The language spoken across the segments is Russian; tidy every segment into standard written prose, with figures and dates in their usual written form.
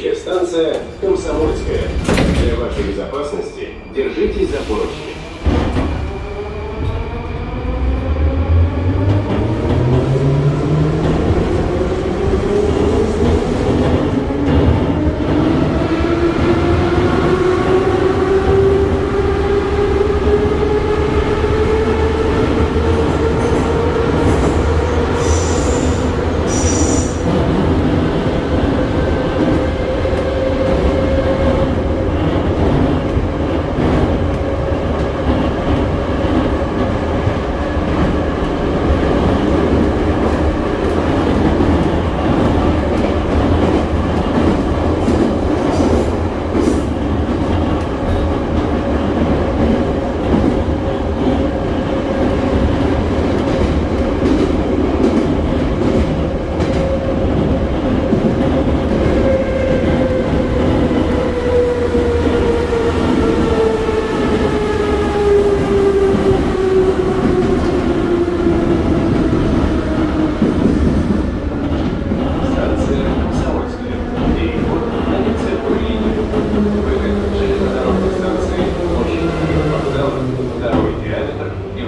Следующая станция – Комсомольская. Для вашей безопасности держитесь за поручни.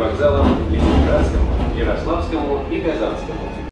Вокзалам Ленинградскому, Ярославскому и Казанскому.